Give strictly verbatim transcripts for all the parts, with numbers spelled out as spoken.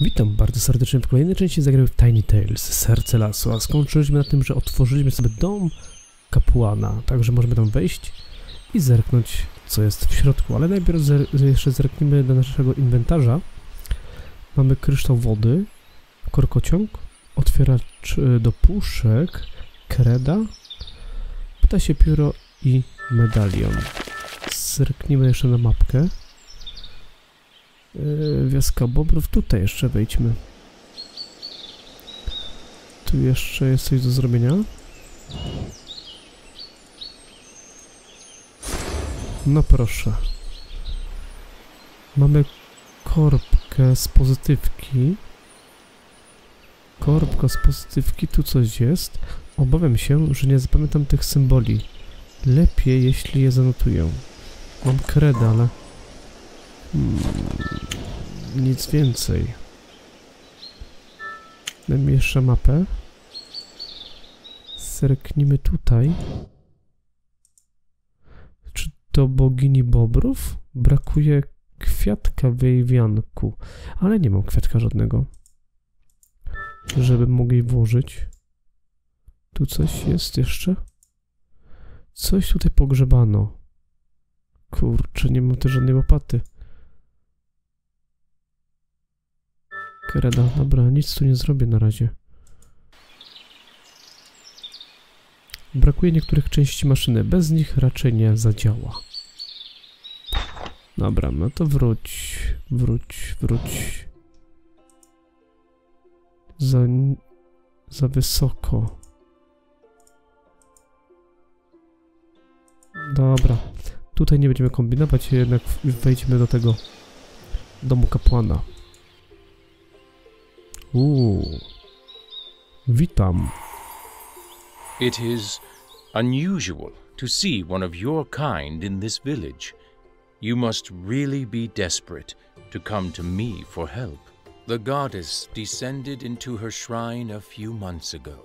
Witam bardzo serdecznie w kolejnej części zagramy w Tiny Tales, Serce Lasu, a skończyliśmy na tym, że otworzyliśmy sobie dom kapłana, także możemy tam wejść i zerknąć, co jest w środku, ale najpierw zer jeszcze zerknijmy do naszego inwentarza. Mamy kryształ wody, korkociąg, otwieracz do puszek, kreda, ptasie pióro i medalion. Zerknijmy jeszcze na mapkę. Wioska Bobrów, tutaj jeszcze wejdźmy. Tu jeszcze jest coś do zrobienia. No proszę. Mamy korbkę z pozytywki. Korbka z pozytywki, tu coś jest. Obawiam się, że nie zapamiętam tych symboli. Lepiej, jeśli je zanotuję. Mam kredę, ale... Hmm, nic więcej. Dajmy jeszcze mapę. Zerknijmy tutaj. Czy do bogini Bobrów? Brakuje kwiatka w jej wianku. Ale nie mam kwiatka żadnego, żeby mógł jej włożyć. Tu coś jest jeszcze? Coś tutaj pogrzebano. Kurczę, nie mam też żadnej łopaty. Kreda, dobra, nic tu nie zrobię na razie. Brakuje niektórych części maszyny, bez nich raczej nie zadziała. Dobra, no to wróć, wróć, wróć. Za, za wysoko. Dobra, tutaj nie będziemy kombinować, jednak wejdźmy do tego domu kapłana. Uuu, witam. It is unusual to see one of your kind in this village. You must really be desperate to come to me for help. The goddess descended into her shrine a few months ago,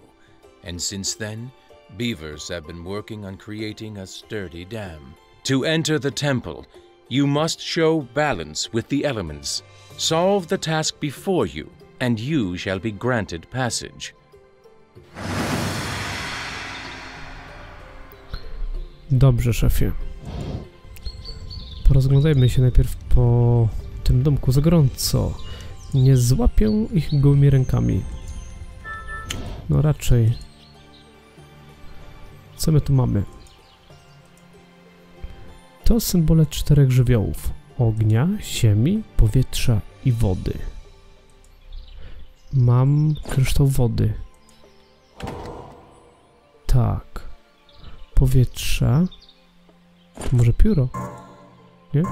and since then, beavers have been working on creating a sturdy dam. To enter the temple, you must show balance with the elements. Solve the task before you, and you shall be granted passage. Dobrze, szefie. Porozglądajmy się najpierw po tym domku za gorąco. Nie złapię ich gołymi rękami. No raczej. Co my tu mamy? To symbole czterech żywiołów. Ognia, ziemi, powietrza i wody. Mam kryształ wody. Tak. Powietrza. To może pióro? Nie?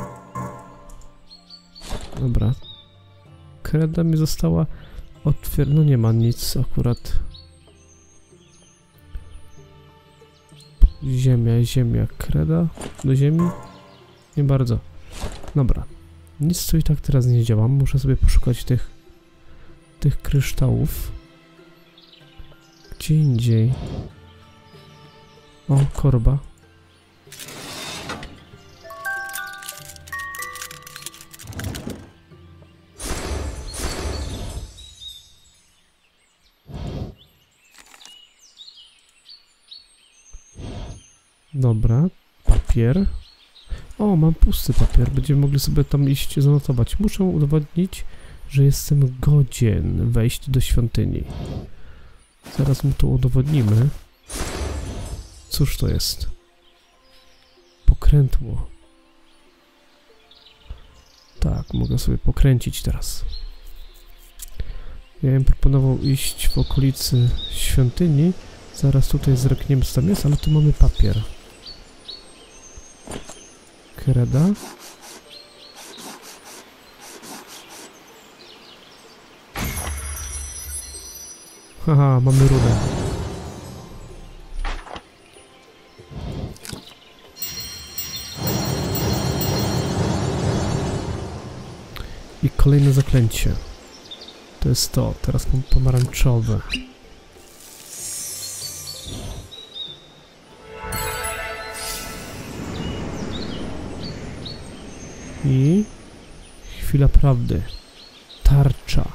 Dobra. Kreda mi została otwier... No nie ma nic akurat. Ziemia, ziemia, kreda. Do ziemi? Nie bardzo. Dobra. Nic tu i tak teraz nie działam. Muszę sobie poszukać tych... tych kryształów gdzie indziej. O, korba. Dobra, papier. O, mam pusty papier. Będziemy mogli sobie tam iść zanotować. Muszę udowodnić, że jestem godzien wejść do świątyni. Zaraz mu to udowodnimy. Cóż to jest? Pokrętło. Tak, mogę sobie pokręcić teraz. Ja bym proponował iść w okolicy świątyni. Zaraz tutaj zerkniemy, co tam jest, ale tu mamy papier. Kreda. Haha, mamy rudę. I kolejne zaklęcie. To jest to. Teraz mam pomarańczowe. I... chwila prawdy. Tarcza.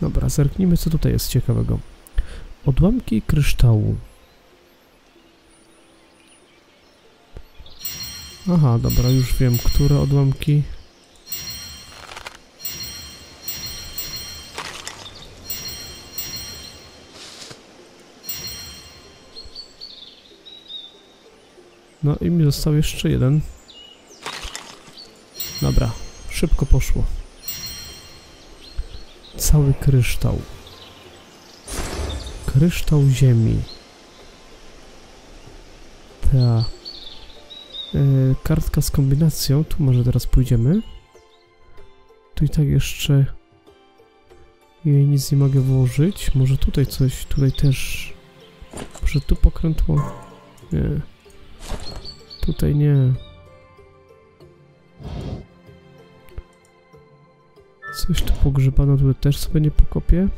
Dobra, zerknijmy, co tutaj jest ciekawego. Odłamki kryształu. Aha, dobra, już wiem, które odłamki. No i mi został jeszcze jeden. Dobra, szybko poszło. Cały kryształ. Kryształ ziemi. Ta yy, kartka z kombinacją. Tu może teraz pójdziemy. Tu i tak jeszcze jej nic nie mogę włożyć. Może tutaj coś, tutaj też. Może tu pokrętło. Nie. Tutaj nie. Coś tu pogrzebano, tutaj też sobie nie pokopię.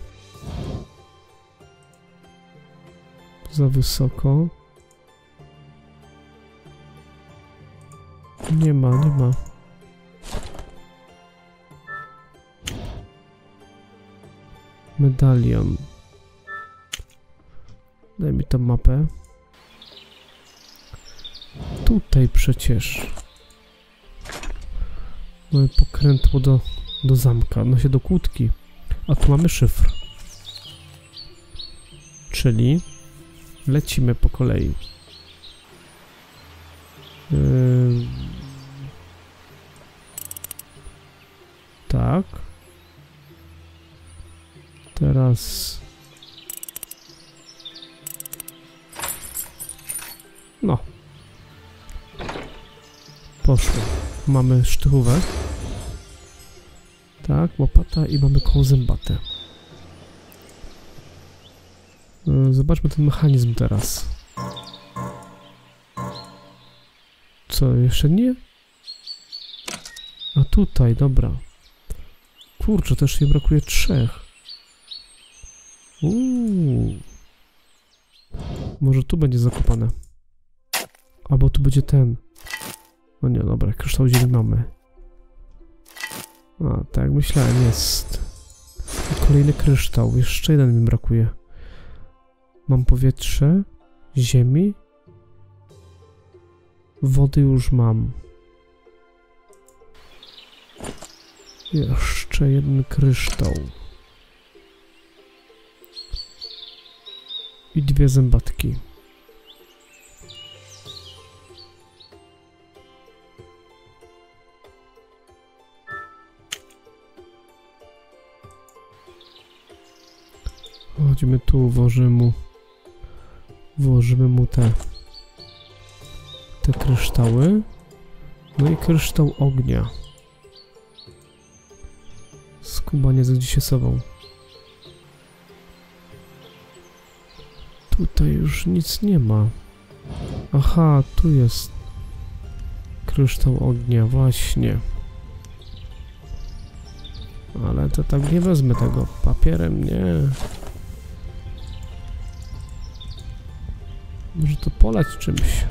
Za wysoko. Nie ma, nie ma. Medalion. Daj mi tą mapę. Tutaj przecież. Mamy pokrętło do, do zamka, no się do kłódki. A tu mamy szyfr. Czyli lecimy po kolei. Yy... Tak. Teraz... No. Poszło. Mamy sztychówę. Tak, łopata i mamy koło zębatę. Zobaczmy ten mechanizm teraz. Co, jeszcze nie? A tutaj, dobra. Kurczę, też nie brakuje trzech. Uuu. Może tu będzie zakopane. Albo tu będzie ten. No nie, dobra, kryształ ziemi mamy. A, tak myślałem, jest. I kolejny kryształ, jeszcze jeden mi brakuje. Mam powietrze, ziemi. Wody już mam. Jeszcze jeden kryształ. I dwie zębatki. Chodzimy tu, włożymy mu, włożymy mu te, te kryształy, no i kryształ ognia. Skubaniec gdzieś się sobą. Tutaj już nic nie ma. Aha, tu jest kryształ ognia, właśnie. Ale to tak nie wezmę tego papierem, nie. Może to polać czymś.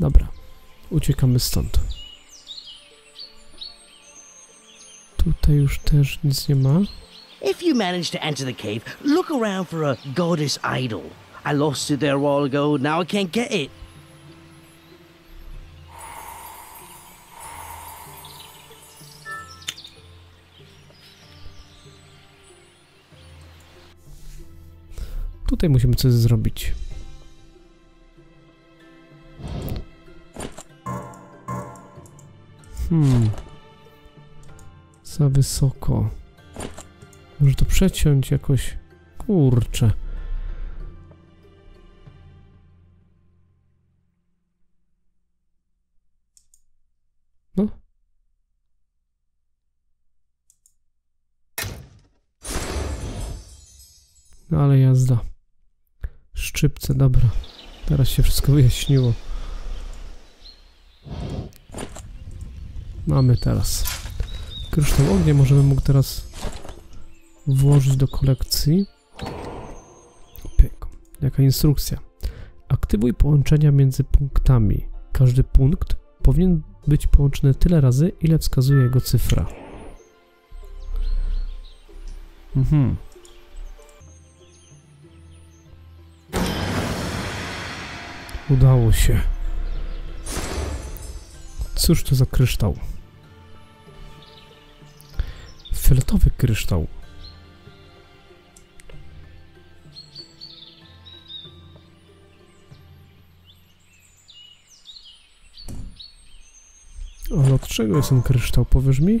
Dobra. Uciekamy stąd. Tutaj już też nic nie ma. If you manage to enter the cave, look around for a goddess idol. I lost it there a while ago, now I can't get it. Tutaj musimy coś zrobić. Hmm. Za wysoko. Może to przeciąć jakoś. Kurczę. No. No ale jazda. Szczypce, dobra. Teraz się wszystko wyjaśniło. Mamy teraz kryształ ognia, możemy mógł teraz włożyć do kolekcji. Pyk. Jaka instrukcja? Aktywuj połączenia między punktami. Każdy punkt powinien być połączony tyle razy, ile wskazuje jego cyfra. Mhm. Udało się. Cóż to za kryształ? Fioletowy kryształ. Ale od czego jest ten kryształ? Powiesz mi?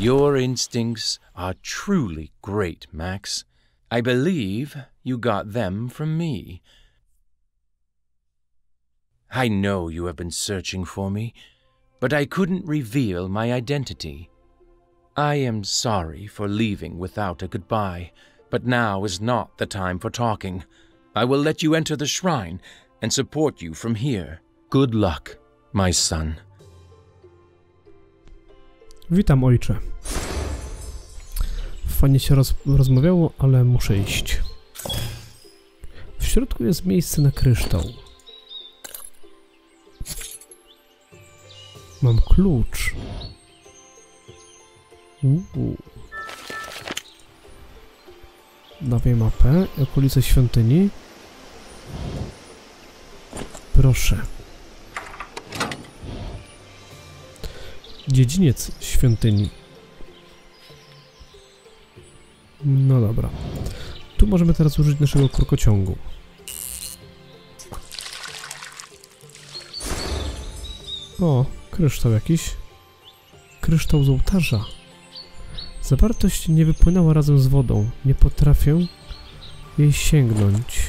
Your instincts are truly great, Max. I believe you got them from me. I know you have been searching for me, but I couldn't reveal my identity. I am sorry for leaving without a goodbye, but now is not the time for talking. I will let you enter the shrine and support you from here. Good luck, my son. Witam, ojcze. Fajnie się roz rozmawiało, ale muszę iść. W środku jest miejsce na kryształ. Mam klucz. Uuu. Dawaj mapę i okolice świątyni. Proszę. Dziedziniec świątyni. No dobra. Tu możemy teraz użyć naszego korkociągu. O, kryształ jakiś. Kryształ z ołtarza. Zawartość nie wypłynęła razem z wodą. Nie potrafię jej sięgnąć.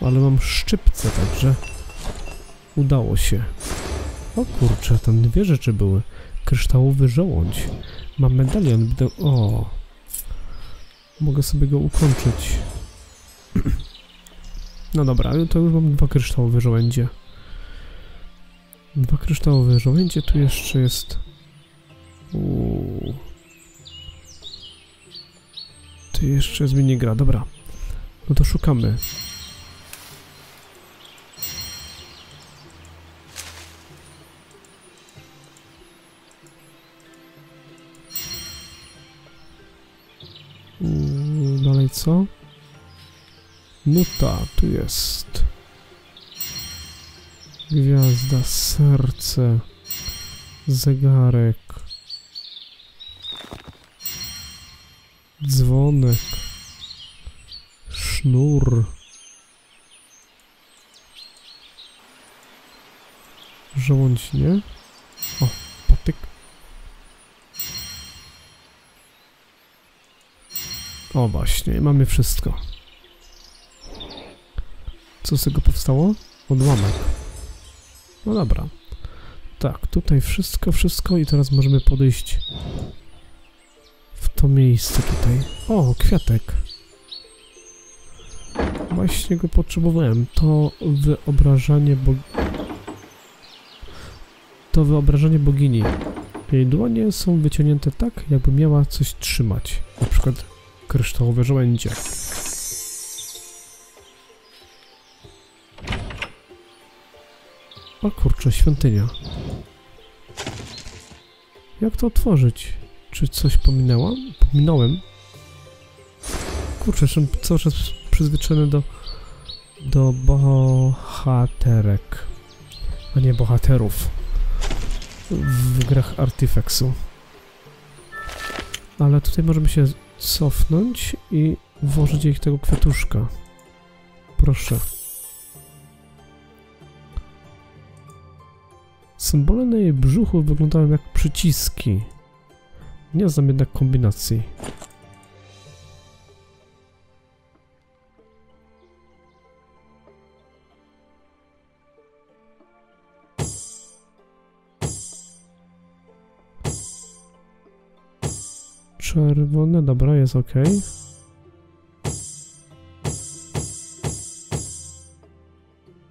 Ale mam szczypce, także udało się. O kurczę, tam dwie rzeczy były. Kryształowy żołądź. Mam medalion. Będę... O! Mogę sobie go ukończyć. No dobra, to już mam dwa kryształowe żołędzie. Dwa kryształowe żołędzie. Tu jeszcze jest... Uuu. Tu jeszcze jest minigra. Dobra. No to szukamy. Dalej co? Nuta, tu jest. Gwiazda, serce, zegarek, dzwonek, sznur, żołądź, nie? O, patyk. O właśnie, mamy wszystko. Co z tego powstało? Odłamek. No dobra. Tak, tutaj wszystko, wszystko i teraz możemy podejść w to miejsce tutaj. O, kwiatek. Właśnie go potrzebowałem. To wyobrażanie bog... To wyobrażanie bogini. Jej dłonie są wyciągnięte tak, jakby miała coś trzymać. Na przykład... kryształowe żołędzie. O kurczę, świątynia. Jak to otworzyć? Czy coś pominęłam? Pominąłem? Kurczę, jestem cały czas przyzwyczajony do... do bohaterek. A nie bohaterów. W grach Artifexu. Ale tutaj możemy się... cofnąć i włożyć ich tego kwiatuszka. Proszę. Symbole na jej brzuchu wyglądają jak przyciski. Nie znam jednak kombinacji. Czerwone, dobra, jest ok.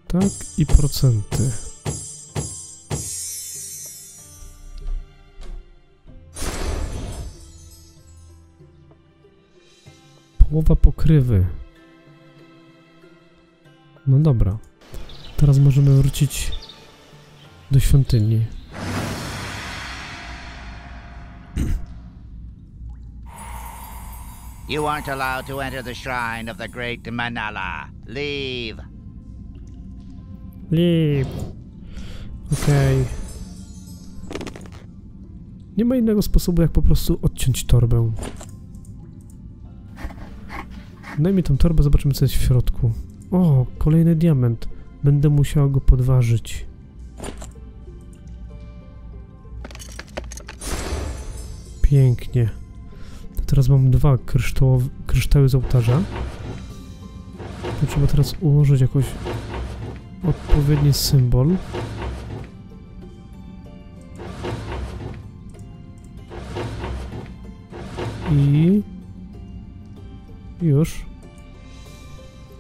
Tak, i procenty. Połowa pokrywy. No dobra. Teraz możemy wrócić do świątyni. You aren't allowed to enter the shrine of the great Manala. Leave. Leave. Okej. Okay. Nie ma innego sposobu, jak po prostu odciąć torbę. Daj mi tą torbę, zobaczymy, co jest w środku. O, kolejny diament. Będę musiał go podważyć. Pięknie. To teraz mam dwa kryształy z ołtarza. To trzeba teraz ułożyć jakoś odpowiedni symbol. I już.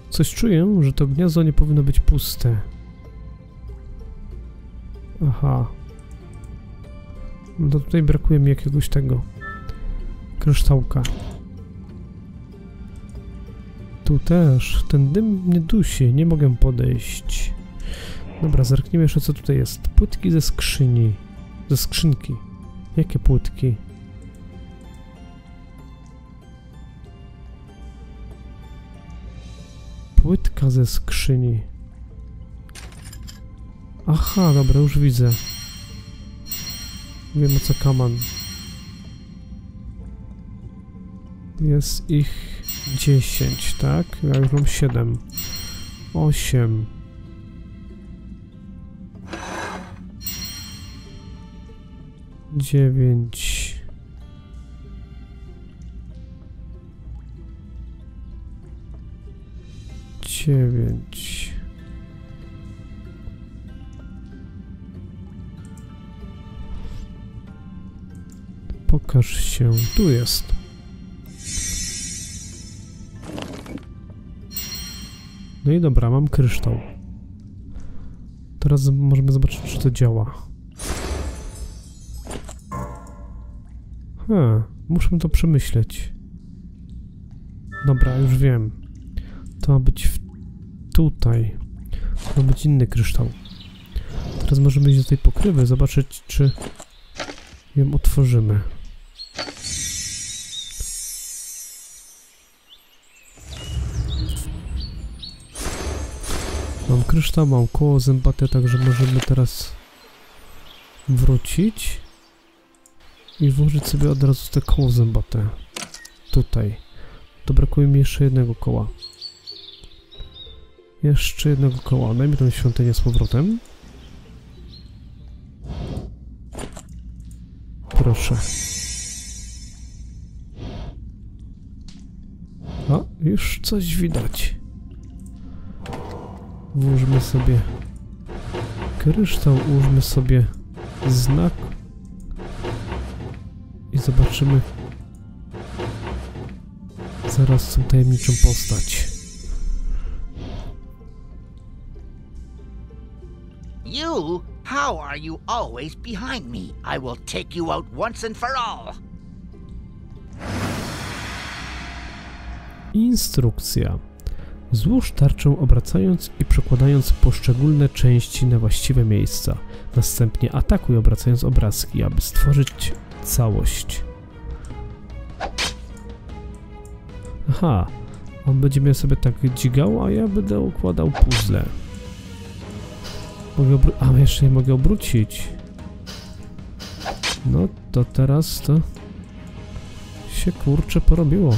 Coś czuję, że to gniazdo nie powinno być puste. Aha. No to tutaj brakuje mi jakiegoś tego kryształka. Tu też. Ten dym mnie dusi. Nie mogę podejść. Dobra, zerknijmy jeszcze, co tutaj jest. Płytki ze skrzyni. Ze skrzynki. Jakie płytki? Płytka ze skrzyni. Aha, dobra, już widzę. Wiem, o co kaman. Jest ich dziesięć, tak? Ja już mam siedem. osiem. dziewięć. dziewięć. Pokaż się. Tu jest. No i dobra, mam kryształ. Teraz możemy zobaczyć, czy to działa. Ha, muszę to przemyśleć. Dobra, już wiem. To ma być w... tutaj. To ma być inny kryształ. Teraz możemy iść do tej pokrywy, zobaczyć, czy ją otworzymy. Mam kryształ, mam koło zębate, także możemy teraz wrócić i włożyć sobie od razu te koło zębate. Tutaj. To brakuje mi jeszcze jednego koła. Jeszcze jednego koła. Dajmy tą świątynię z powrotem. Proszę. A, już coś widać. Włóżmy sobie kryształ, ułóżmy sobie znak i zobaczymy zaraz tą tajemniczą postać. You? How are you always behind me? I will take you out once and for all. Instrukcja. Złóż tarczę, obracając i przekładając poszczególne części na właściwe miejsca. Następnie atakuj, obracając obrazki, aby stworzyć całość. Aha, on będzie mnie sobie tak dzigał, a ja będę układał puzzle. Mogę obr- a, jeszcze je mogę obrócić. No to teraz to się kurczę porobiło.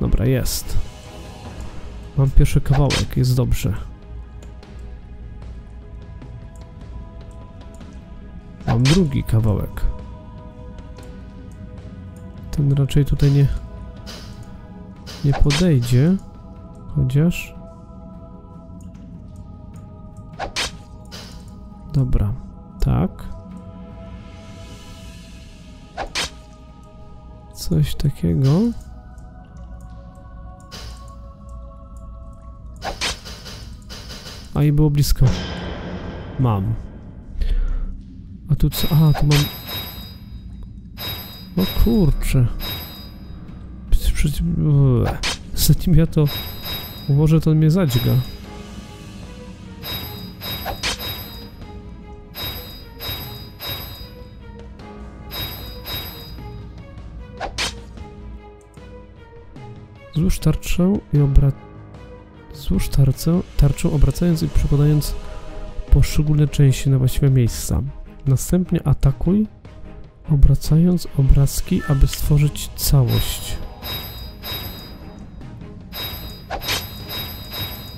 Dobra, jest. Mam pierwszy kawałek, jest dobrze. Mam drugi kawałek. Ten raczej tutaj nie, nie podejdzie. Chociaż... Dobra, tak. Coś takiego. A i było blisko. Mam. A tu co? A, tu mam... O kurczę. Przecież... Zanim ja to... Może to mnie zadźga. Złóż tarczę i obra... Złóż tarczę, tarczę obracając i przykładając poszczególne części na właściwe miejsca. Następnie atakuj, obracając obrazki, aby stworzyć całość.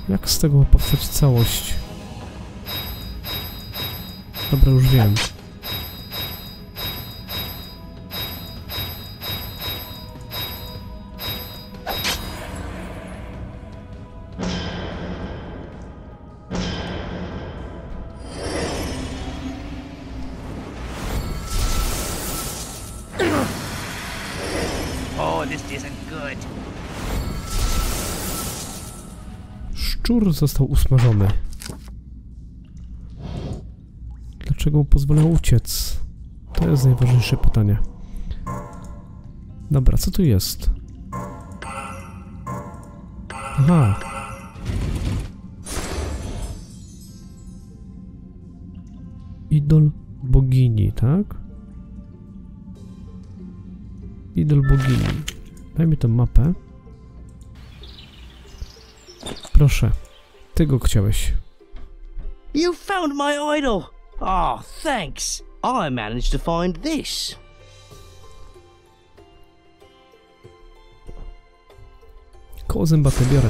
Jak z tego powstać całość? Dobra, już wiem. Szczur został usmażony. Dlaczego mu pozwolę uciec? To jest najważniejsze pytanie. Dobra, co tu jest? Aha. Idol bogini, tak? Idol bogini. Daj mi tę mapę. Proszę, ty go chciałeś. You found my idol. Oh, thanks. I managed to find this. Koło zębate biorę.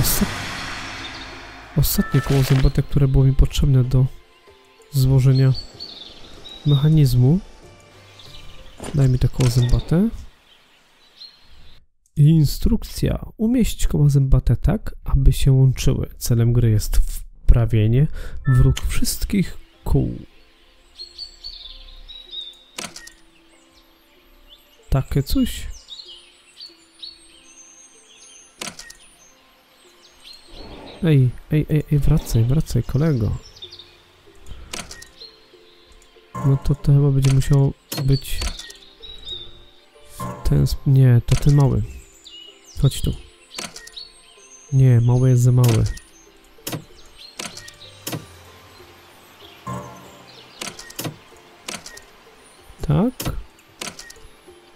Osta... Ostatnie koło zębate, które było mi potrzebne do złożenia mechanizmu. Daj mi to koło zębate. Instrukcja. Umieść koła zębate tak, aby się łączyły. Celem gry jest wprawienie w ruch wszystkich kół. Takie coś. Ej, ej, ej, ej, wracaj, wracaj, kolego. No to to chyba będzie musiało być... Ten... Nie, to ten mały. Chodź tu. Nie, mały jest za mały. Tak.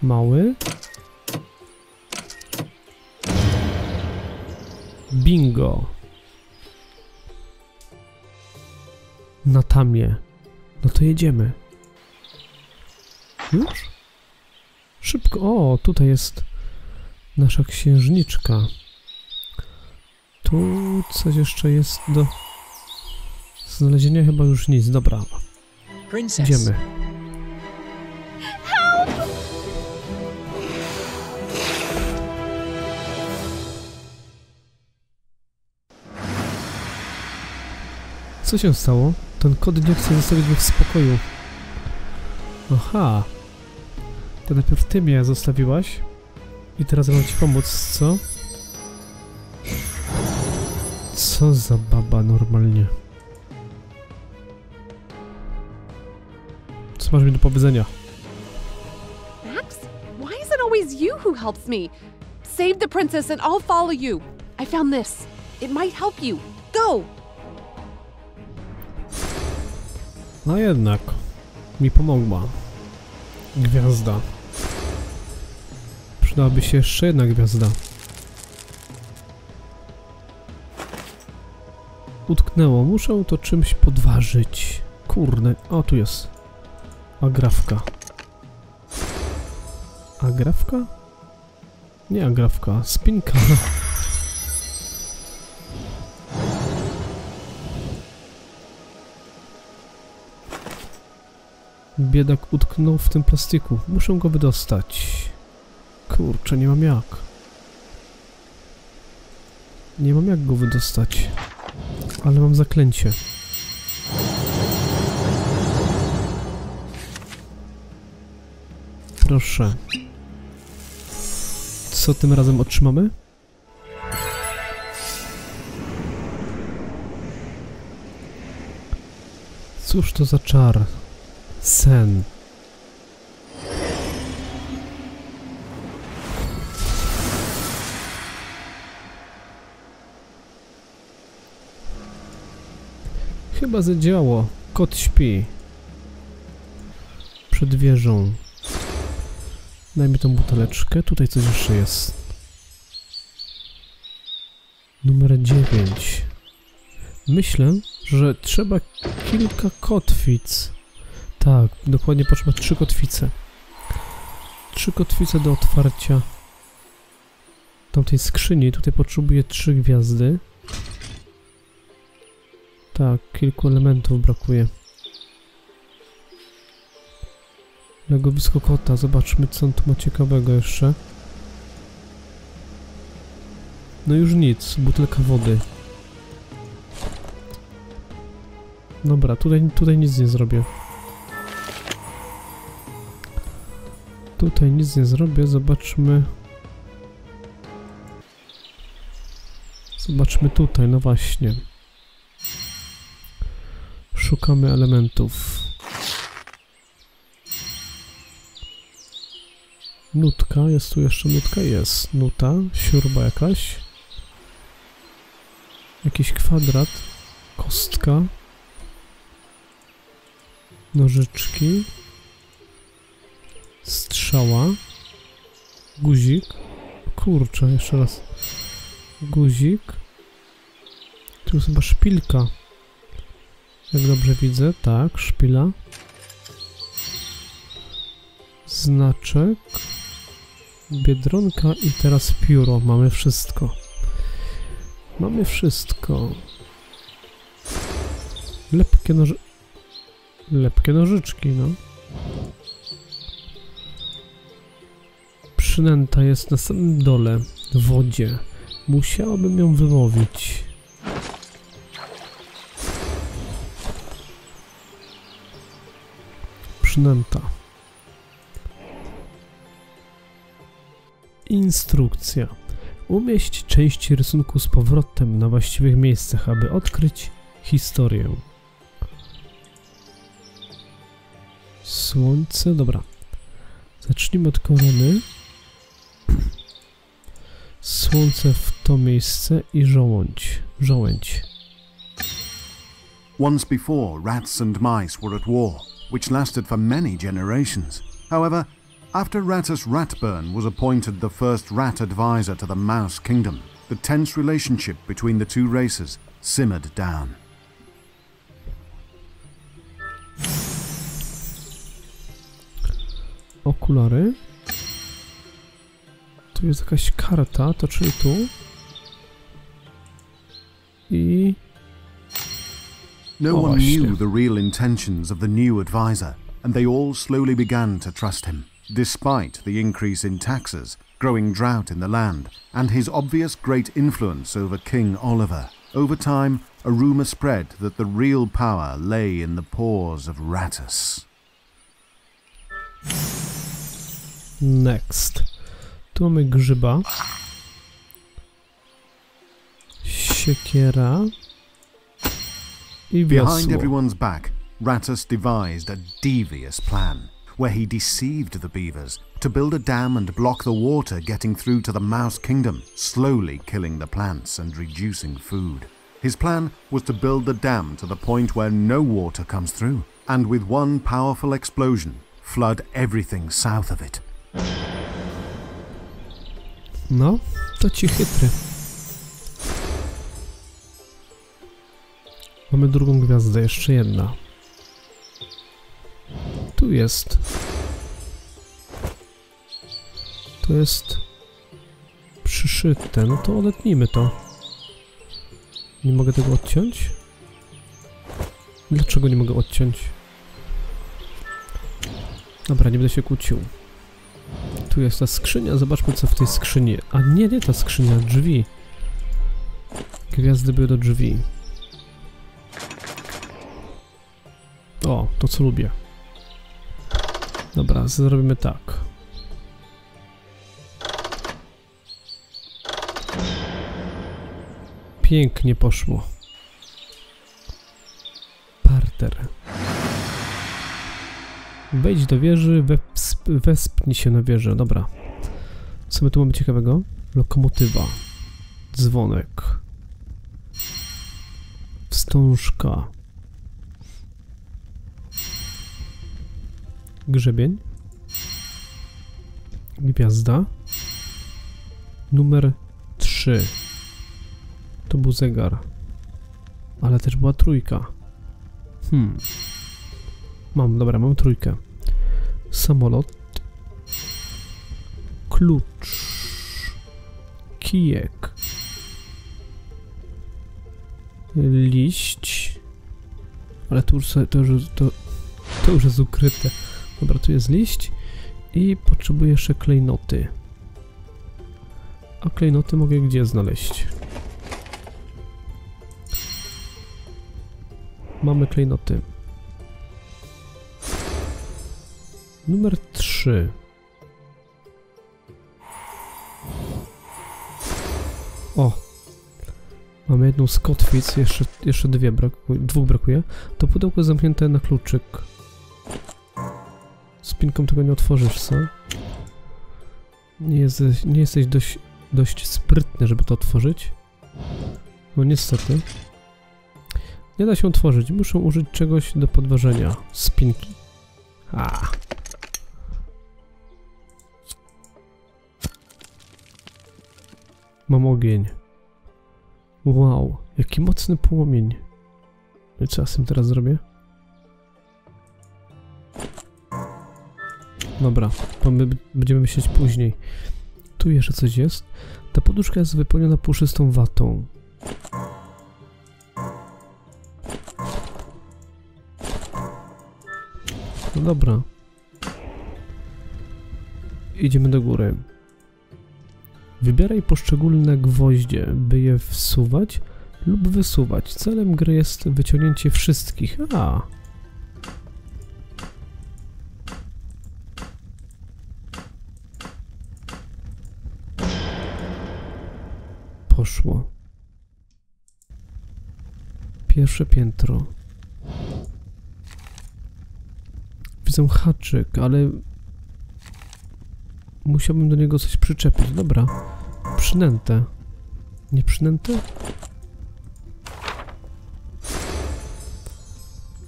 Mały. Bingo. Na tamie. No to jedziemy. Już? Szybko. O, tutaj jest... Nasza księżniczka. Tu coś jeszcze jest do znalezienia, chyba już nic. Dobra. Princess. Idziemy. Help! Co się stało? Ten kot nie chce zostawić mnie w spokoju. Aha. To najpierw ty mnie zostawiłaś. I teraz mam ci pomóc, co? Co za baba normalnie? Co masz mi do powiedzenia? Max, why is it always you who helps me? Save the princess and I'll follow you. I found this. It might help you. Go! No jednak, mi pomogła. Gwiazda. Przydałaby się jeszcze jedna gwiazda. Utknęło. Muszę to czymś podważyć. Kurde. O, tu jest. Agrafka. Agrafka? Nie agrafka. Spinka. Biedak utknął w tym plastiku. Muszę go wydostać. Kurczę, nie mam jak. Nie mam jak go wydostać. Ale mam zaklęcie. Proszę. Co tym razem otrzymamy? Cóż to za czar? Sen. Chyba zadziałało. Kot śpi. Przed wieżą. Daj mi tą buteleczkę. Tutaj coś jeszcze jest. Numer dziewięć. Myślę, że trzeba kilka kotwic. Tak, dokładnie potrzeba trzy kotwice. Trzy kotwice do otwarcia tamtej skrzyni. Tutaj potrzebuję trzy gwiazdy. Tak, kilku elementów brakuje. Legowisko kota. Zobaczmy, co on tu ma ciekawego jeszcze. No już nic, butelka wody. Dobra, tutaj, tutaj nic nie zrobię. Tutaj nic nie zrobię, zobaczmy. Zobaczmy tutaj, no właśnie. Szukamy elementów. Nutka, jest tu jeszcze nutka? Jest. Nuta, śruba jakaś. Jakiś kwadrat. Kostka. Nożyczki. Strzała. Guzik. Kurczę, jeszcze raz. Guzik. Tu jest chyba szpilka. Jak dobrze widzę. Tak, szpila. Znaczek. Biedronka i teraz pióro. Mamy wszystko. Mamy wszystko. Lepkie noży... Lepkie nożyczki, no. Przynęta jest na samym dole, w wodzie. Musiałabym ją wyłowić. Przynęta. Instrukcja. Umieść części rysunku z powrotem na właściwych miejscach, aby odkryć historię. Słońce, dobra. Zacznijmy od korony. Słońce w to miejsce i żołądź. Żołędź. Once before, rats and mice were at war, which lasted for many generations. However, after Ratus Ratburn was appointed the first rat advisor to the Mouse Kingdom, the tense relationship between the two races simmered down. Okulary. Tu jest jakaś karta, to czyli tu. I... No one knew the real intentions of the new advisor, and they all slowly began to trust him. Despite the increase in taxes, growing drought in the land, and his obvious great influence over King Oliver, over time a rumor spread that the real power lay in the paws of Ratus. Next. Tomek Żyba. Siekiera. I wiosło. Behind everyone's back, Ratus devised a devious plan, where he deceived the beavers to build a dam and block the water getting through to the Mouse Kingdom, slowly killing the plants and reducing food. His plan was to build the dam to the point where no water comes through, and with one powerful explosion, flood everything south of it. No, to ci chytry. Mamy drugą gwiazdę, jeszcze jedna. Tu jest. To jest przyszyte. No to odetnijmy to. Nie mogę tego odciąć? Dlaczego nie mogę odciąć? Dobra, nie będę się kłócił. Tu jest ta skrzynia. Zobaczmy, co w tej skrzyni. A nie, nie ta skrzynia. Drzwi. Gwiazdy były do drzwi. O, to co lubię. Dobra, zrobimy tak. Pięknie poszło. Parter. Wejdź do wieży, wesp wespnij się na wieżę. Dobra. Co my tu mamy ciekawego? Lokomotywa. Dzwonek. Wstążka. Grzebień. Gwiazda. Numer trzy. to był zegar. Ale też była trójka. Hmm. Mam, dobra, mam trójkę. Samolot. Klucz. Kijek. Liść. Ale to już, to, już, to, to już jest ukryte. Dobra, tu jest liść. I potrzebuję jeszcze klejnoty. A klejnoty mogę gdzie znaleźć? Mamy klejnoty. Numer trzy. O! Mamy jedną z kotwic, jeszcze, jeszcze dwie brakuje, dwóch brakuje. To pudełko jest zamknięte na kluczyk. Z pinką tego nie otworzysz, co? Nie, jest, nie jesteś dość, dość sprytny, żeby to otworzyć. No niestety. Nie da się otworzyć. Muszę użyć czegoś do podważenia. Spinki. A. Mam ogień. Wow, jaki mocny płomień. No i co ja z tym teraz zrobię? Dobra, będziemy myśleć później. Tu jeszcze coś jest. Ta poduszka jest wypełniona puszystą watą. No dobra. Idziemy do góry. Wybieraj poszczególne gwoździe, by je wsuwać lub wysuwać. Celem gry jest wyciągnięcie wszystkich. A. Poszło. Pierwsze piętro. Widzę haczyk, ale... musiałbym do niego coś przyczepić. Dobra. Przynętę. Nie przynętę?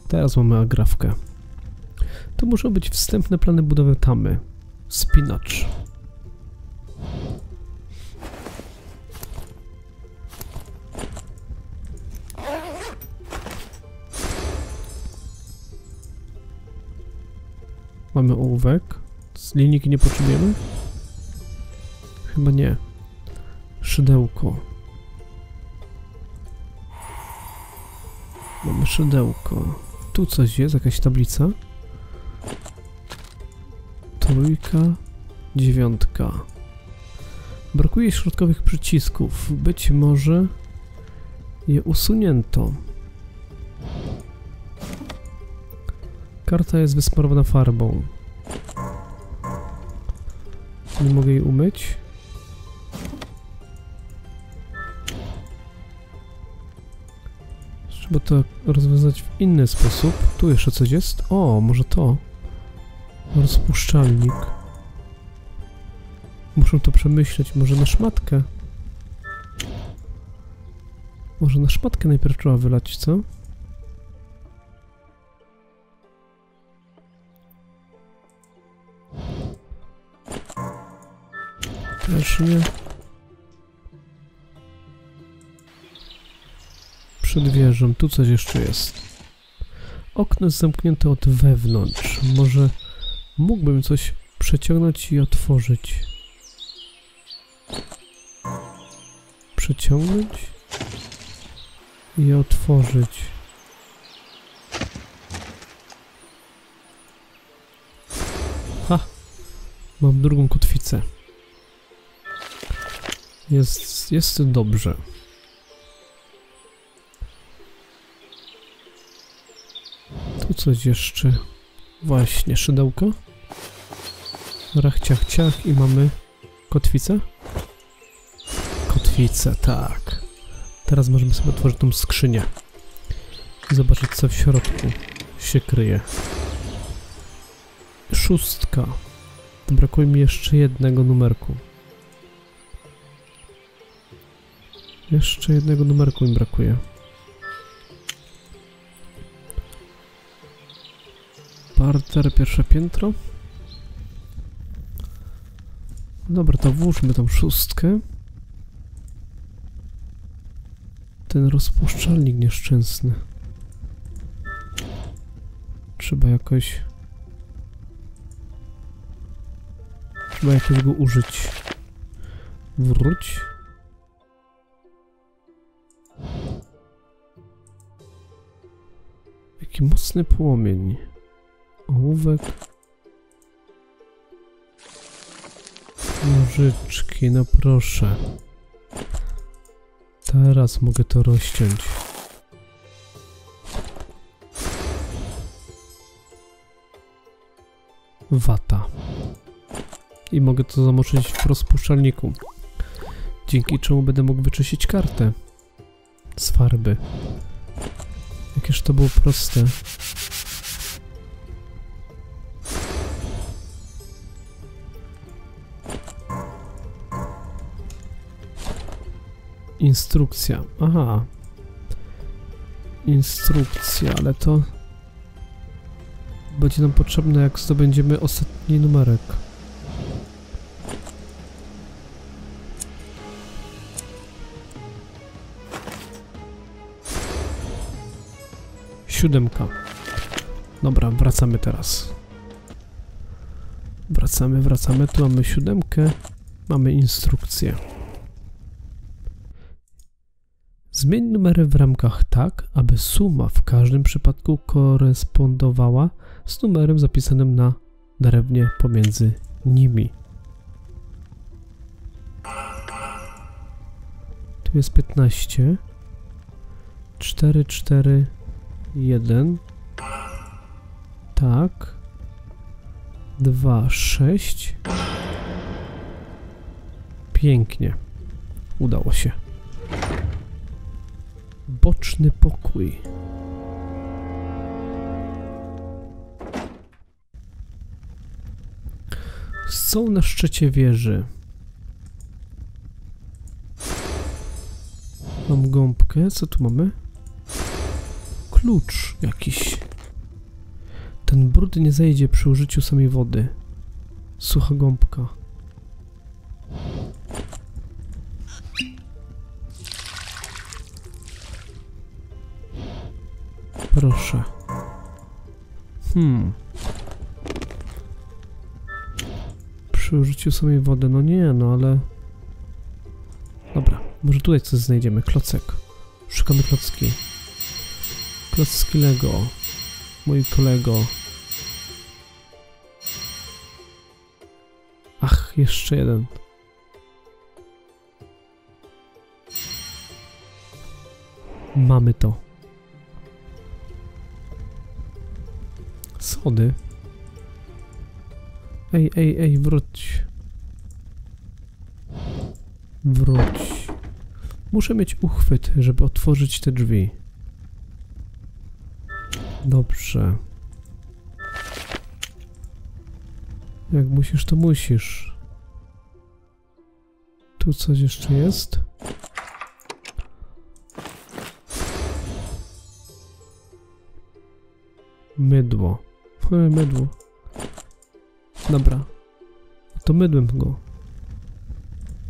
Teraz mamy agrafkę. To muszą być wstępne plany budowy tamy. Spinacz. Mamy ołówek. Z linijki nie potrzebujemy? Chyba nie. Szydełko. Mamy szydełko. Tu coś jest, jakaś tablica. Trójka, dziewiątka. Brakuje środkowych przycisków. Być może je usunięto. Karta jest wysmarowana farbą. Nie mogę jej umyć. Trzeba to rozwiązać w inny sposób. Tu jeszcze coś jest. O, może to. Rozpuszczalnik. Muszę to przemyśleć. Może na szmatkę. Może na szmatkę najpierw trzeba wylać, co? Też nie. Przed wieżą. Tu coś jeszcze jest. Okno jest zamknięte od wewnątrz. Może mógłbym coś przeciągnąć i otworzyć. Przeciągnąć i otworzyć. Ha! Mam drugą kotwicę. Jest, jest dobrze. Tu coś jeszcze. Właśnie, szydełko. Rach, ciach, ciach i mamy kotwicę. Kotwicę, tak. Teraz możemy sobie otworzyć tą skrzynię. I zobaczyć, co w środku się kryje. Szóstka. Brakuje mi jeszcze jednego numerku. Jeszcze jednego numerku mi brakuje. Parter, pierwsze piętro. Dobra, to włóżmy tą szóstkę. ten rozpuszczalnik nieszczęsny. Trzeba jakoś... Trzeba jakoś go użyć. Wróć. Jaki mocny płomień. Ołówek. Nożyczki, no proszę. Teraz mogę to rozciąć. Wata. I mogę to zamoczyć w rozpuszczalniku. Dzięki czemu będę mógł wyczyścić kartę z farby. Jakież to było proste. Instrukcja. Aha. Instrukcja, ale to... będzie nam potrzebne, jak zdobędziemy ostatni numerek. Siódemka. Dobra, wracamy teraz. Wracamy, wracamy. Tu mamy siódemkę. Mamy instrukcję. Zmień numery w ramkach tak, aby suma w każdym przypadku korespondowała z numerem zapisanym na drewnie pomiędzy nimi. Tu jest piętnaście. cztery, cztery, jeden. Tak. dwa, sześć. Pięknie. Udało się. Boczny pokój. Są na szczycie wieży. Mam gąbkę. Co tu mamy? Klucz jakiś. Ten brud nie zejdzie przy użyciu samej wody. Sucha gąbka. Proszę. Hmm. Przy użyciu samej wody, no nie, no ale... Dobra, może tutaj coś znajdziemy. Klocek. Szukamy klocki. Klocki Lego. Mój kolego. Ach, jeszcze jeden. Mamy to. Schody. Ej, ej, ej, wróć. Wróć. Muszę mieć uchwyt, żeby otworzyć te drzwi. Dobrze. Jak musisz, to musisz. Tu coś jeszcze jest? Mydło. E, mydło. Dobra. To mydłem go.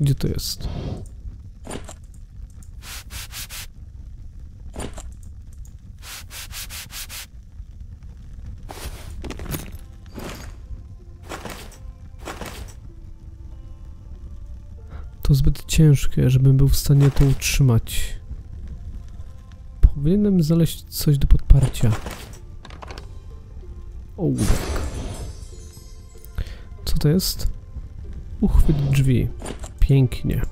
Gdzie to jest? To zbyt ciężkie, żebym był w stanie to utrzymać. Powinienem znaleźć coś do podparcia. Ołówek. Co to jest? Uchwyt drzwi. Pięknie.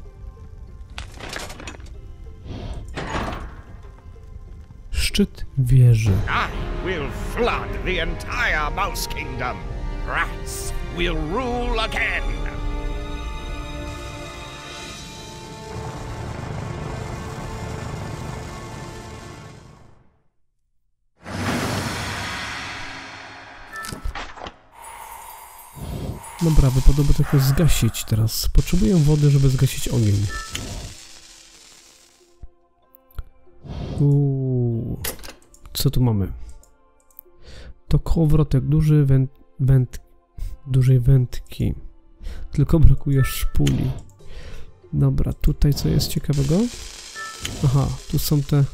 Szczyt wieży. I will flood the entire Mouse Kingdom. Rats will rule again. Dobra, wypadałoby to jakoś zgasić teraz. Potrzebuję wody, żeby zgasić ogień. Uuu. Co tu mamy? To kołowrotek, duży węd... węd... dużej wędki. Tylko brakuje szpuli. Dobra, tutaj co jest ciekawego? Aha, tu są te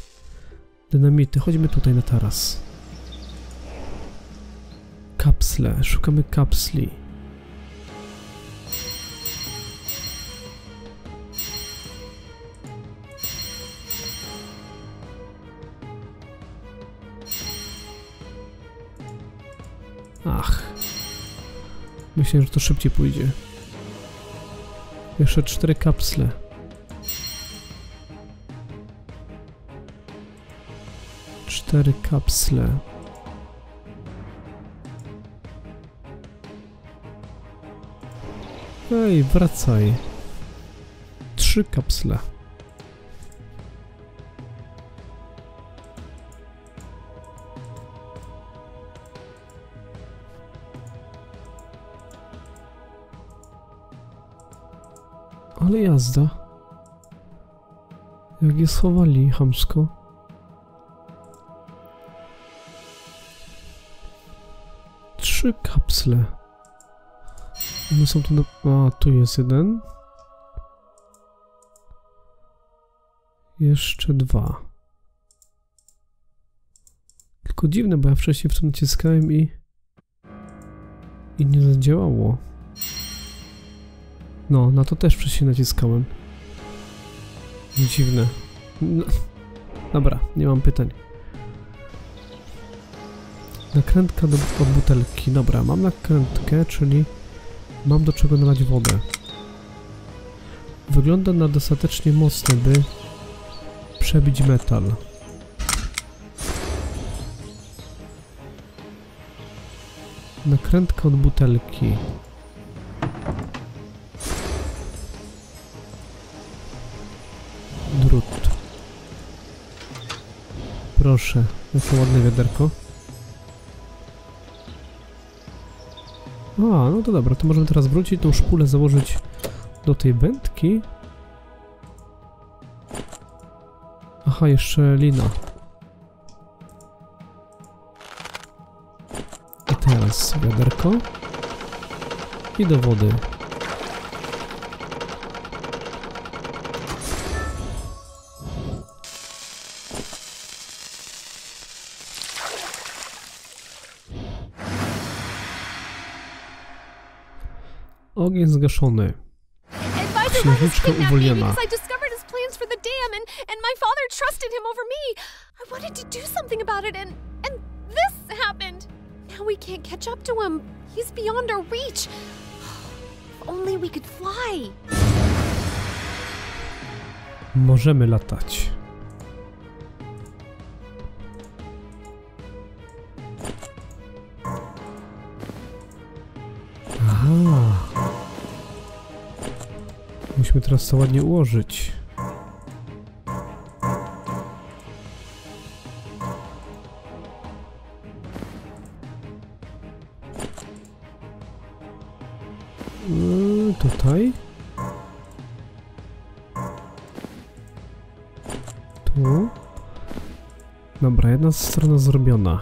dynamity. Chodźmy tutaj na taras. Kapsle. Szukamy kapsli. Ach. Myślę, że to szybciej pójdzie. Jeszcze cztery kapsle. Cztery kapsle. Ej, wracaj. Trzy kapsle. Ale jazda. Jak je schowali chamsko. Trzy kapsle. One są tu na... A, tu jest jeden. Jeszcze dwa. Tylko dziwne, bo ja wcześniej w to naciskałem i... I nie zadziałało. No, na to też wcześniej naciskałem. Dziwne. No. Dobra, nie mam pytań. Nakrętka do, do butelki. Dobra, mam nakrętkę, czyli mam do czego nalać wodę. Wygląda na dostatecznie mocny, by przebić metal. Nakrętka od butelki. Drut. Proszę, jakie ładne wiaderko. A, no to dobra, to możemy teraz wrócić, tą szpulę założyć do tej wędki. Aha, jeszcze lina. I teraz wiaderko. I do wody. Ogień zgaszony. Księżniczka uwolniona. Możemy latać. Aha. Musimy teraz to ładnie ułożyć. Yy, tutaj. Tu. Dobra, jedna strona zrobiona.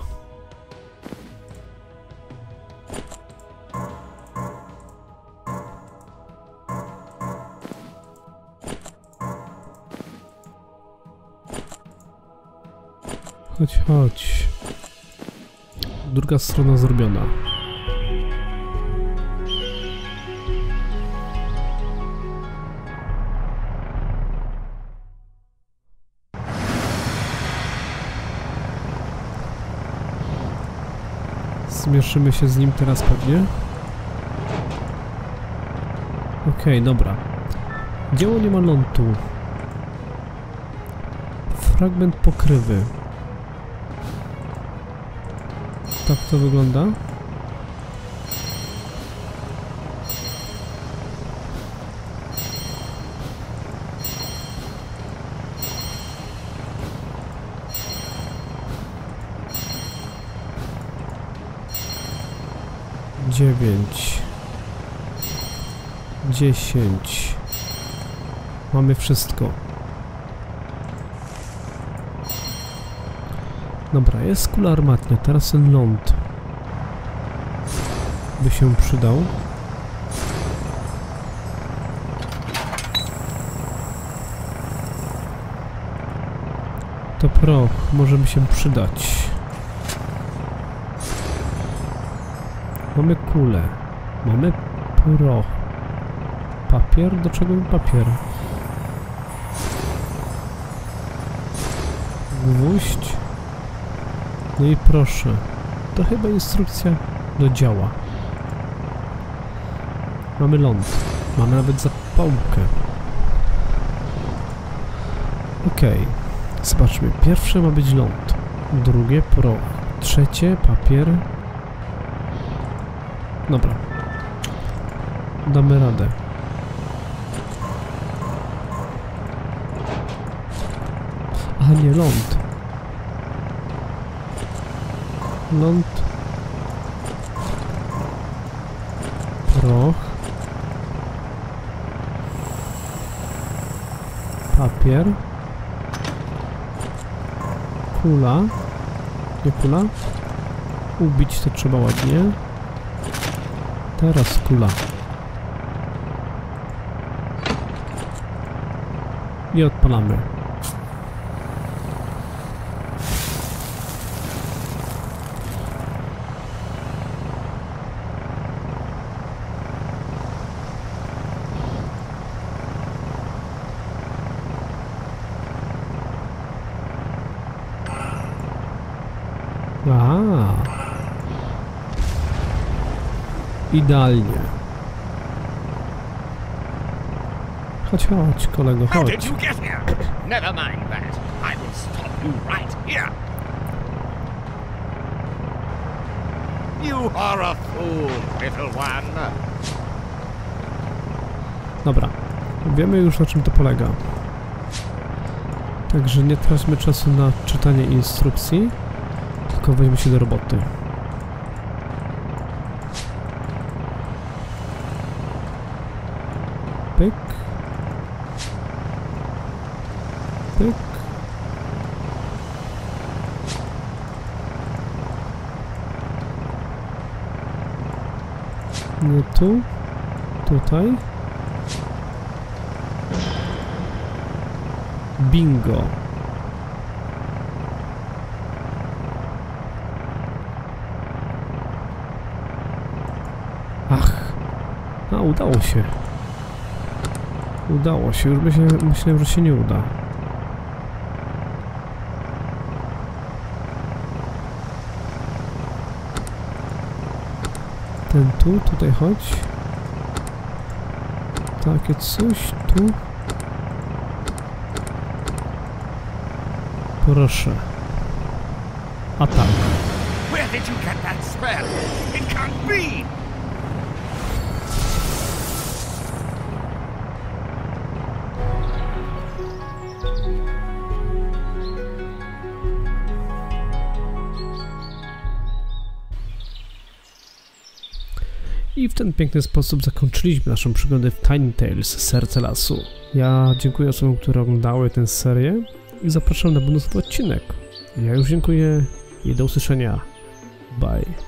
Chodź, chodź. Druga strona zrobiona. Zmierzymy się z nim teraz pewnie. Okej, dobra. Dzieło nie ma lądu. Fragment pokrywy. Tak to wygląda. Dziewięć. Dziesięć. Mamy wszystko. Dobra, jest kula armatnia, teraz ten ląd by się przydał. To proch, może mi się przydać. Mamy kulę. Mamy proch. Papier? Do czego mi papier? Gwóźdź. No i proszę. To chyba instrukcja do działa. Mamy ląd. Mamy nawet zapałkę. Okej. Okay. Zobaczmy. Pierwsze ma być ląd. Drugie proch. Trzecie papier. Dobra. Damy radę. A nie, ląd. Ląd. Proch. Papier. Kula. Nie kula. Ubić to trzeba ładnie. Teraz kula. I odpalamy. Idealnie. Chodź, chodź, kolego, chodź. Dobra, wiemy już, na czym to polega. Także nie traćmy czasu na czytanie instrukcji, tylko weźmy się do roboty. Pyk. Pyk. No tu. Tutaj. Bingo. Ach. No, udało się. Udało się, już by się, myślałem, że się nie uda. Ten tu, tutaj chodź. Takie coś tu. Proszę. A tak. I w ten piękny sposób zakończyliśmy naszą przygodę w Tiny Tales: Serce Lasu. Ja dziękuję osobom, które oglądały tę serię i zapraszam na bonus odcinek. Ja już dziękuję i do usłyszenia. Bye.